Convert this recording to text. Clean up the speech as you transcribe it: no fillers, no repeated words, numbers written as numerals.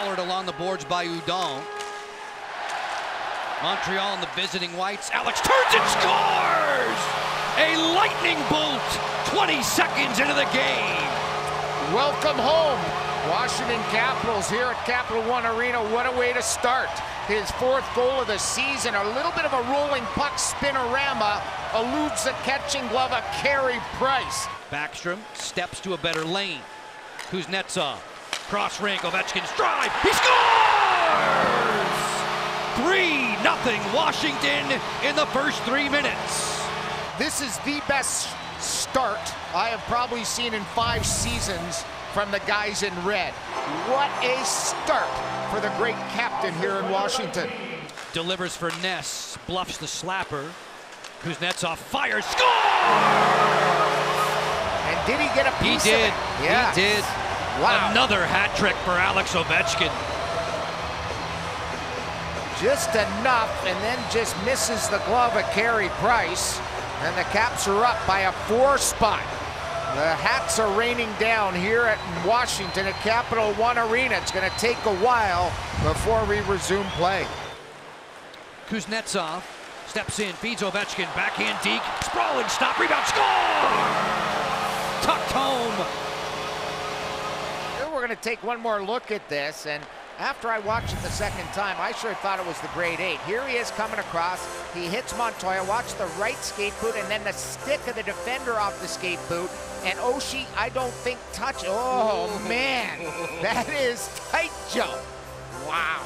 Pollard along the boards by Udon. Montreal and the visiting Whites. Alex turns and scores! A lightning bolt 20 seconds into the game. Welcome home, Washington Capitals here at Capital One Arena. What a way to start. His fourth goal of the season. A little bit of a rolling puck spinorama eludes the catching glove of Carey Price. Backstrom steps to a better lane. Kuznetsov, cross rink, Ovechkin's drive, he scores! 3-0 Washington in the first 3 minutes. This is the best start I have probably seen in 5 seasons from the guys in red. What a start for the great captain here in Washington. Delivers for Ness, bluffs the slapper. Kuznetsov fires, scores! And did he get a piece of it? Yeah. He did. Wow. Another hat trick for Alex Ovechkin. Just enough, and then just misses the glove of Carey Price. And the Caps are up by a 4 spot. The hats are raining down here at Washington at Capital One Arena. It's going to take a while before we resume play. Kuznetsov steps in, feeds Ovechkin, backhand deke, sprawling stop, rebound, score! Tucked home. We're going to take one more look at this, and after I watched it the second time, I sure thought it was the grade 8. Here he is coming across. He hits Montoya. Watch the right skate boot, and then the stick of the defender off the skate boot. And Oshie, I don't think touch. Oh man, that is tight jump. Wow.